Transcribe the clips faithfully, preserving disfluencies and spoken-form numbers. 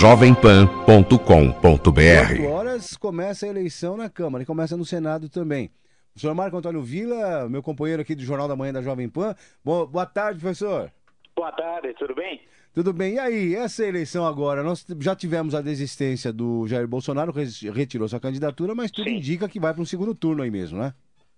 jovem pan ponto com ponto br. oito horas começa a eleição na Câmara e começa no Senado também. O senhor Marco Antônio Villa, meu companheiro aqui do Jornal da Manhã da Jovem Pan. Boa, boa tarde, professor. Boa tarde, tudo bem? Tudo bem. E aí, essa eleição agora, nós já tivemos a desistência do Jair Bolsonaro, que retirou sua candidatura, mas tudo Sim. indica que vai para um segundo turno aí mesmo, né?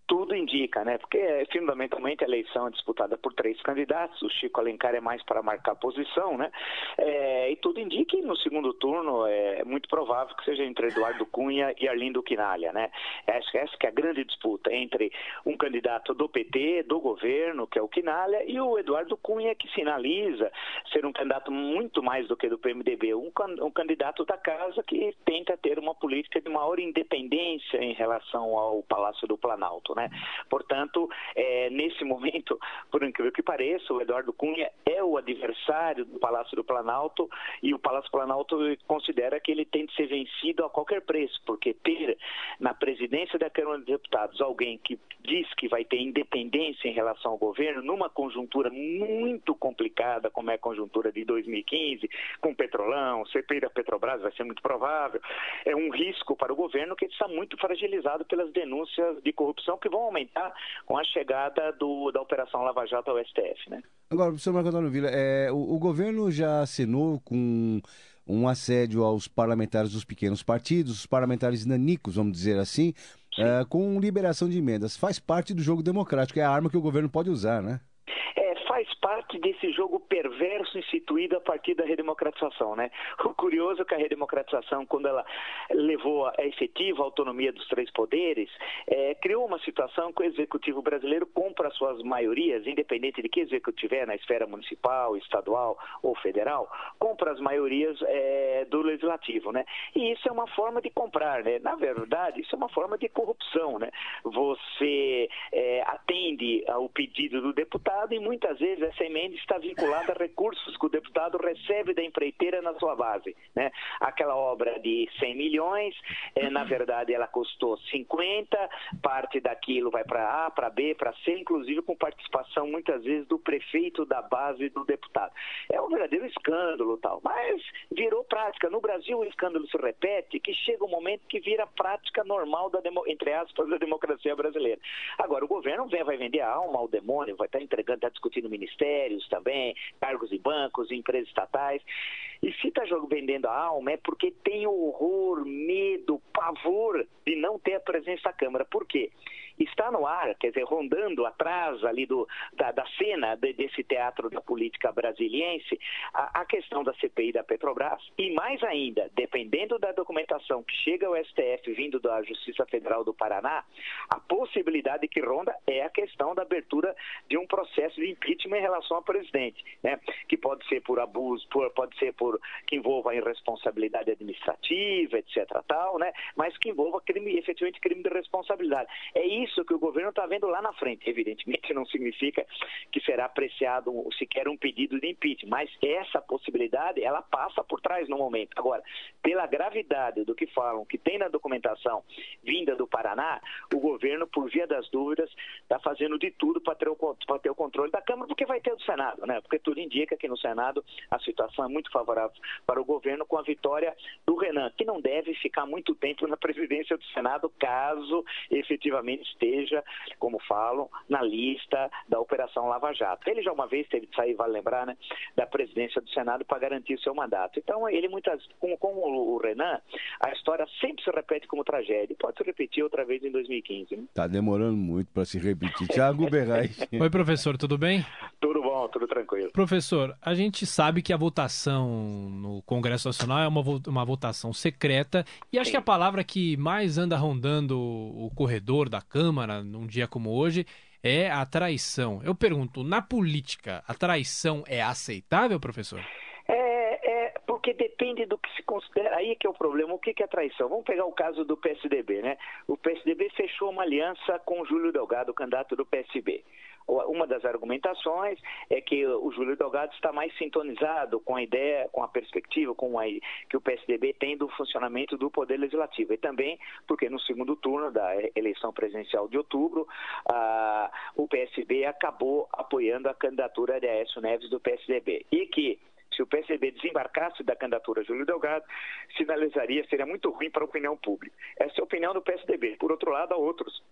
Tudo indica, né? Porque fundamentalmente a eleição é disputada por três candidatos, o Chico Alencar é mais para marcar posição, né? É, e tudo indica que no segundo turno é muito provável que seja entre Eduardo Cunha e Arlindo Kinala, né? Essa, essa que é a grande disputa entre um candidato do P T, do governo, que é o Kinala, e o Eduardo Cunha, que sinaliza ser um candidato muito mais do que do P M D B, um, um candidato da casa que tenta ter uma política de maior independência em relação ao Palácio do Planalto, né? Portanto, é, nesse momento, por incrível que pareça, o Eduardo Cunha é o adversário do Palácio do Planalto e o Palácio do Planalto considera que ele tem de ser vencido a qualquer preço, porque ter na presidência da Câmara dos Deputados alguém que diz que vai ter independência em relação ao governo, numa conjuntura muito complicada, como é a conjuntura de dois mil e quinze, com Petrolão, C P I da Petrobras, vai ser muito provável, é um risco para o governo que está muito fragilizado pelas denúncias de corrupção que que vão aumentar com a chegada do, da Operação Lava Jato ao S T F, né? Agora, professor Marco Antônio Villa, é, o, o governo já assinou com um assédio aos parlamentares dos pequenos partidos, os parlamentares nanicos, vamos dizer assim, é, com liberação de emendas. Faz parte do jogo democrático, é a arma que o governo pode usar, né? Faz parte desse jogo perverso instituído a partir da redemocratização, né? O curioso é que a redemocratização, quando ela levou a efetiva autonomia dos três poderes, é, criou uma situação que o executivo brasileiro compra suas maiorias, independente de que executivo tiver na esfera municipal, estadual ou federal, compra as maiorias é, do legislativo, né? E isso é uma forma de comprar, né? Na verdade, isso é uma forma de corrupção, né? Você é, atende ao pedido do deputado e muitas vezes essa emenda está vinculada a recursos que o deputado recebe da empreiteira na sua base, né? Aquela obra de cem milhões, é, na verdade ela custou cinquenta, parte daquilo vai para A, para B, para C, inclusive com participação muitas vezes do prefeito da base do deputado. É um verdadeiro escândalo, tal, mas virou prática. No Brasil o escândalo se repete, que chega um momento que vira prática normal, da demo, entre aspas, da democracia brasileira. Agora, o governo vem, vai vender a alma ao demônio, vai estar entregando, está discutindo ministérios também, cargos e bancos, empresas estatais. E se está vendendo a alma é porque tem horror, medo, pavor de não ter a presença da Câmara. Por quê? Está no ar, quer dizer, rondando atrás ali do, da, da cena de, desse teatro da política brasiliense, a, a questão da C P I da Petrobras e mais ainda, dependendo da documentação que chega ao S T F vindo da Justiça Federal do Paraná, a possibilidade que ronda é a questão da abertura de um processo de impeachment em relação ao presidente, né? Que pode ser por abuso, por, pode ser por que envolva irresponsabilidade administrativa, etcétera, tal, né? Mas que envolva crime, efetivamente crime de responsabilidade. É isso Isso que o governo está vendo lá na frente. Evidentemente não significa que será apreciado sequer um pedido de impeachment, mas essa possibilidade, ela passa por trás no momento. Agora, pela gravidade do que falam, que tem na documentação vinda do Paraná, o governo, por via das dúvidas, está fazendo de tudo para ter, ter o controle da Câmara, porque vai ter o Senado, né? Porque tudo indica que no Senado a situação é muito favorável para o governo com a vitória do Renan, que não deve ficar muito tempo na presidência do Senado, caso efetivamente esteja, como falam, na lista da Operação Lava Jato. Ele já uma vez teve de sair, vale lembrar, né, da presidência do Senado para garantir o seu mandato. Então, ele muitas, como, como o Renan, a história sempre se repete como tragédia. Pode se repetir outra vez em dois mil e quinze. Né? Tá demorando muito para se repetir. Thiago Berrais. Oi, professor, tudo bem? Tudo bom, tudo tranquilo. Professor, a gente sabe que a votação no Congresso Nacional é uma, uma votação secreta e acho Sim. que a palavra que mais anda rondando o corredor da Câmara Câmara, num dia como hoje, é a traição. Eu pergunto, na política, a traição é aceitável, professor? É, é porque depende do que se considera. Aí que é o problema. O que é traição? Vamos pegar o caso do P S D B, né? O P S D B fechou uma aliança com o Júlio Delgado, candidato do P S B. Uma das argumentações é que o Júlio Delgado está mais sintonizado com a ideia, com a perspectiva com a, que o P S D B tem do funcionamento do Poder Legislativo. E também porque no segundo turno da eleição presidencial de outubro, a, o P S B acabou apoiando a candidatura de Aécio Neves do P S D B. E que Se o P S D B desembarcasse da candidatura Júlio Delgado, sinalizaria, seria muito ruim para a opinião pública. Essa é a opinião do P S D B. Por outro lado, há outros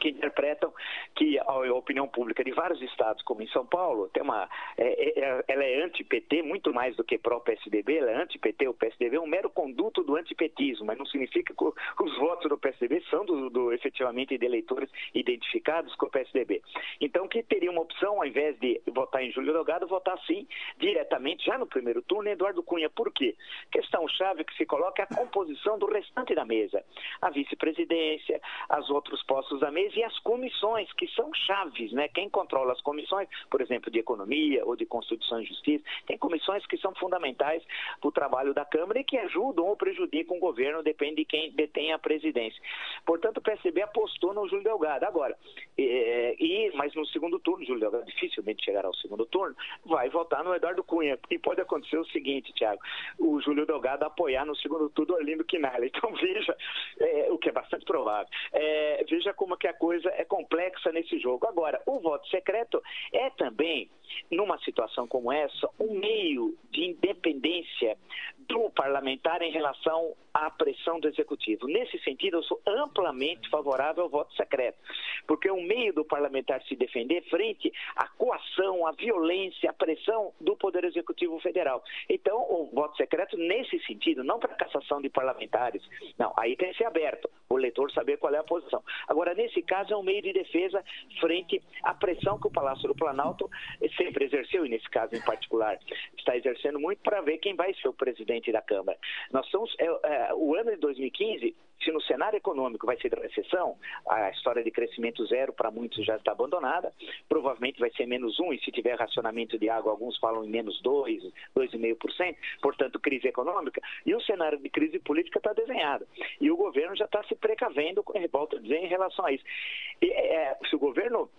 que interpretam que a opinião pública de vários estados, como em São Paulo, tem uma, é, é, ela é anti-P T, muito mais do que pró-P S D B, ela é anti-P T, o P S D B é um mero conduto do antipetismo, mas não significa que os votos do P S D B são do, do, efetivamente de eleitores identificados com o P S D B. Então, que teria uma opção, ao invés de votar em Júlio Delgado, votar sim, diretamente, já no primeiro turno, em Eduardo Cunha. Por quê? Questão-chave que se coloca é a composição do restante da mesa, a vice-presidência, os outros postos da mesa, e as comissões, que são chaves, né? Quem controla as comissões, por exemplo, de economia ou de Constituição e Justiça, tem comissões que são fundamentais para o trabalho da Câmara e que ajudam ou prejudicam o governo, depende de quem detém a presidência. Portanto, o P S D B apostou no Júlio Delgado. Agora, é, e, mas no segundo turno, Júlio Delgado dificilmente chegará ao segundo turno, vai votar no Eduardo Cunha. E pode acontecer o seguinte, Thiago, o Júlio Delgado apoiar no segundo turno o Orlindo Kinala. Então, veja, é, o que é bastante provável, é, veja como que a coisa é complexa nesse jogo. Agora, o voto secreto é também, numa situação como essa, um meio de independência do parlamentar em relação à pressão do executivo. Nesse sentido, eu sou amplamente favorável ao voto secreto, porque é um meio do parlamentar se defender frente à coação, à violência, à pressão do Poder Executivo Federal. Então, o voto secreto, nesse sentido, não para cassação de parlamentares, não, aí tem que ser aberto, o eleitor saber qual é a posição. Agora, nesse caso, é um meio de defesa frente à pressão que o Palácio do Planalto sempre exerceu, e nesse caso em particular está exercendo muito, para ver quem vai ser o presidente da Câmara. Nós somos, é, é, o ano de dois mil e quinze, se no cenário econômico vai ser de recessão, a história de crescimento zero para muitos já está abandonada, provavelmente vai ser menos um, e se tiver racionamento de água, alguns falam em menos dois, dois vírgula cinco por cento, portanto, crise econômica, e o cenário de crise política está desenhado. E o governo já está se precavendo, volto a dizer, em relação a isso. E, é, se o governo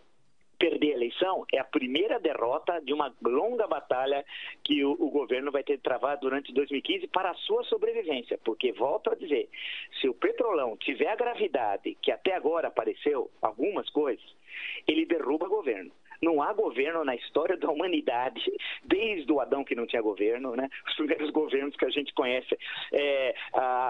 perder a eleição, é a primeira derrota de uma longa batalha que o, o governo vai ter travado durante dois mil e quinze para a sua sobrevivência, porque, volto a dizer, se o Petrolão tiver a gravidade que até agora apareceu, algumas coisas, ele derruba o governo. Não há governo na história da humanidade, desde o Adão que não tinha governo, né? Os primeiros governos que a gente conhece é,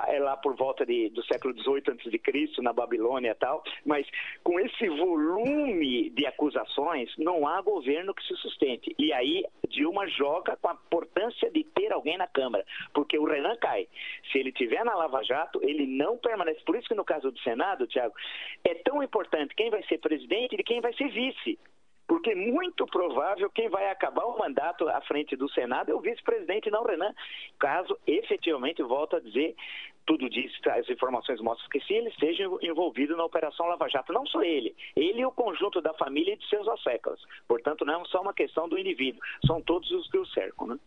é lá por volta de, do século dezoito antes de Cristo, na Babilônia e tal, mas com esse volume de acusações, não há governo que se sustente. E aí Dilma joga com a importância de ter alguém na Câmara, porque o Renan cai. Se ele estiver na Lava Jato, ele não permanece. Por isso que no caso do Senado, Thiago, é tão importante quem vai ser presidente e quem vai ser vice. Porque é muito provável quem vai acabar o mandato à frente do Senado é o vice-presidente, não o Renan, caso efetivamente, volto a dizer, tudo diz, as informações mostram que se ele esteja envolvido na Operação Lava Jato, não só ele, ele e o conjunto da família e de seus asseclas. Portanto, não é só uma questão do indivíduo, são todos os que o cercam, né?